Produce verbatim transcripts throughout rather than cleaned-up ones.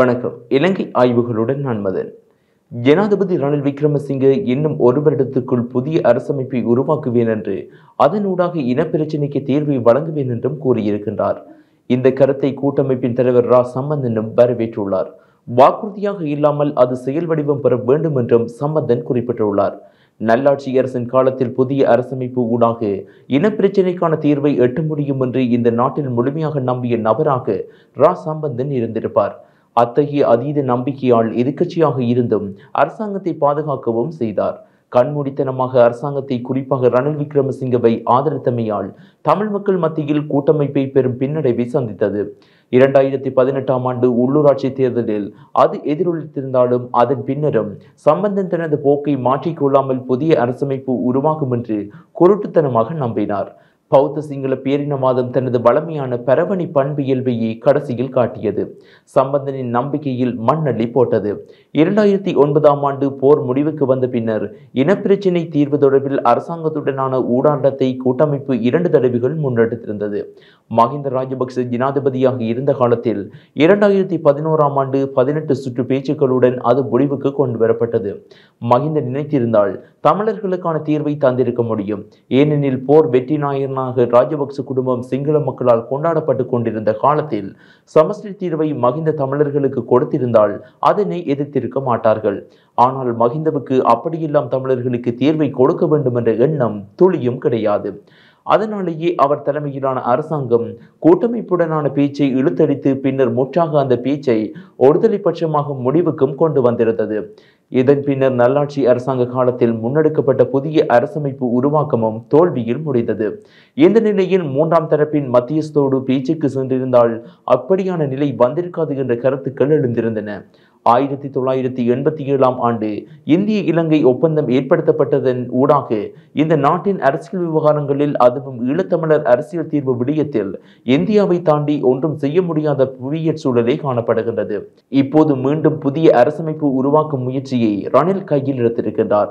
வணக்கம். இலங்கை ஆய்வுகளுடன் நான் மதன். ஜனாதிபதி ரணில் விக்ரமசிங்கே இன்னும் ஒரு வருடத்துக்குள் புதிய அரசமைப்பை உருவாக்குவேன் என்று, அதனூடாக இனப்பிரச்சினைக்கு தீர்வை வழங்குவேன் என்றும் கூறியிருக்கின்றார். இந்த கருத்தை கூட்டமைப்பின் தலைவர் ரா சம்பந்தனும் வரவேற்றுள்ளார். வாக்குறுதியாக இல்லாமல் அது செயல் வடிவம் பெற வேண்டும் என்றும் சம்பந்தன் குறிப்பிட்டுள்ளார். நல்லாட்சி அரசின் காலத்தில் புதிய அரசமைப்பு ஊடாக இனப்பிரச்சினைக்கான தீர்வை எட்ட முடியும் என்று இந்த நாட்டில் முழுமையாக நம்பிய நபராக ரா சம்பந்தன் இருந்திருப்பார். அத்தகைய அதீத நம்பிக்கையால் எதிர்க்கட்சியாக இருந்தும் அரசாங்கத்தை பாதுகாக்கவும் செய்தார். கண்மூடித்தனமாக அரசாங்கத்தை, குறிப்பாக ரணில் விக்ரமசிங்கவை ஆதரித்தமையால் தமிழ் மக்கள் மத்தியில் கூட்டமைப்பை பெரும் பின்னடைவை சந்தித்தது. இரண்டாயிரத்தி பதினெட்டாம் ஆண்டு உள்ளூராட்சி தேர்தலில் அது எதிரொலித்திருந்தாலும் அதன் பின்னரும் சம்பந்தன் தனது போக்கை மாற்றிக்கொள்ளாமல் புதிய அரசமைப்பு உருவாகும் என்று குருட்டுத்தனமாக நம்பினார். பௌத்த சிங்கள பேரினவாதம் தனது வளமையான பரவணி பண்பு இயல்பையை கடைசியில் காட்டியது. சம்பந்தனின் நம்பிக்கையில் மண்ணள்ளி போட்டது. இரண்டாயிரத்தி ஒன்பதாம் ஆண்டு போர் முடிவுக்கு வந்த பின்னர் இனப்பிரச்சினை தீர்வு தொடர்பில் அரசாங்கத்துடனான ஊடாட்டத்தை கூட்டமைப்பு இரண்டு தடவைகள் முன்னெடுத்திருந்தது. மஹிந்த ராஜபக்ச ஜனாதிபதியாக இருந்த காலத்தில் இரண்டாயிரத்தி பதினோராம் ஆண்டு பதினெட்டு சுற்று பேச்சுக்களுடன் அது முடிவுக்கு கொண்டு வரப்பட்டது. மஹிந்த நினைத்திருந்தால் தமிழர்களுக்கான தீர்வை தந்திருக்க முடியும். ஏனெனில் போர் வெற்றி நாயர் ராஜபக்ச குடும்பம் சிங்கள மக்களால் கொண்டாடப்பட்டுக் கொண்டிருந்த காலத்தில் சமஸ்டி தீர்வை மஹிந்த தமிழர்களுக்கு கொடுத்திருந்தால் அதனை எதிர்த்திருக்க மாட்டார்கள். ஆனால் மஹிந்தவுக்கு அப்படியெல்லாம் தமிழர்களுக்கு தீர்வை கொடுக்க வேண்டும் என்ற எண்ணம் துளியும் கிடையாது. அதனாலேயே அவர் தலைமையிலான அரசாங்கம் கூட்டமைப்புடனான பேச்சை இழுத்தடித்து பின்னர் முற்றாக அந்த பேச்சை ஒருதலை பட்சமாக முடிவுக்கும் கொண்டு வந்திருந்தது. இதன் பின்னர் நல்லாட்சி அரசாங்க காலத்தில் முன்னெடுக்கப்பட்ட புதிய அரசமைப்பு உருவாக்கமும் தோல்வியில் முடிந்தது. இந்த நிலையில் மூன்றாம் தரப்பின் மத்தியஸ்தோடு பேச்சுக்கு சென்றிருந்தால் அப்படியான நிலை வந்திருக்காது என்ற கருத்துக்கள் எழுந்திருந்தன. ஆயிரத்தி தொள்ளாயிரத்தி எண்பத்தி ஏழாம் ஆண்டு இந்திய இலங்கை ஒப்பந்தம் ஏற்படுத்தப்பட்டதன் ஊடாக இந்த நாட்டின் அரசியல் விவகாரங்களில், அதுவும் ஈழத்தமிழர் அரசியல் தீர்வு விடயத்தில் இந்தியாவை தாண்டி ஒன்றும் செய்ய முடியாத புவியியற் சூழலே காணப்படுகின்றது. இப்போது மீண்டும் புதிய அரசமைப்பு உருவாக்கும் முயற்சியை ரணில் கையில் எடுத்திருக்கின்றார்.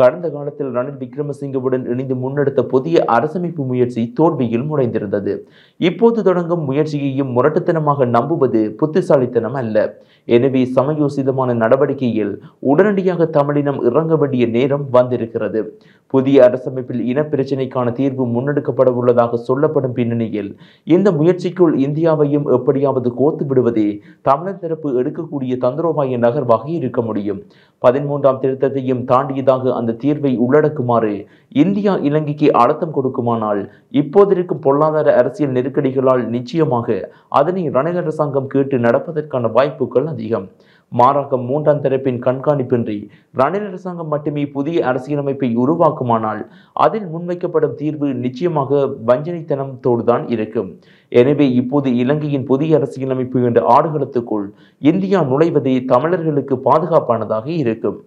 கடந்த காலத்தில் ரணில் விக்ரமசிங்கவுடன் இணைந்து முன்னெடுத்த புதிய அரசமைப்பு முயற்சி தோல்வியில் முனைந்திருந்தது. இப்போது தொடங்கும் முயற்சியையும் முரட்டுத்தனமாக நம்புவது புத்திசாலித்தனம் அல்ல. எனவே சமயோசிதமான நடவடிக்கையில் உடனடியாக தமிழினம் இறங்க வேண்டிய நேரம் வந்திருக்கிறது. புதிய அரசமைப்பில் இனப்பிரச்சினைக்கான தீர்வு முன்னெடுக்கப்பட உள்ளதாக சொல்லப்படும் பின்னணியில் இந்த முயற்சிக்குள் இந்தியாவையும் எப்படியாவது கோத்து விடுவதே தமிழர் தரப்பு எடுக்கக்கூடிய தந்திரோபாய நகர்வாக இருக்க முடியும். பதிமூன்றாம் திருத்தத்தையும் தாண்டியதாக அந்த தீர்வை உள்ளடக்குமாறு இந்தியா இலங்கைக்கு அழுத்தம் கொடுக்குமானால் இப்போதிருக்கும் பொருளாதார அரசியல் நெருக்கடிகளால் நிச்சயமாக அதனை ரணில் அரசாங்கம் கேட்டு நடப்பதற்கான வாய்ப்புகள் அதிகம். மாறாக மூன்றாம் தரப்பின் கண்காணிப்பின்றி ரணில் அரசாங்கம் மட்டுமே புதிய அரசியலமைப்பை உருவாக்குமானால் அதில் முன்வைக்கப்படும் தீர்வு நிச்சயமாக வஞ்சனைத்தனத்தோடு தான் இருக்கும். எனவே இப்போது இலங்கையின் புதிய அரசியலமைப்பு என்ற ஆடுகளத்துக்குள் இந்தியா நுழைவதே தமிழர்களுக்கு பாதுகாப்பானதாக இருக்கும்.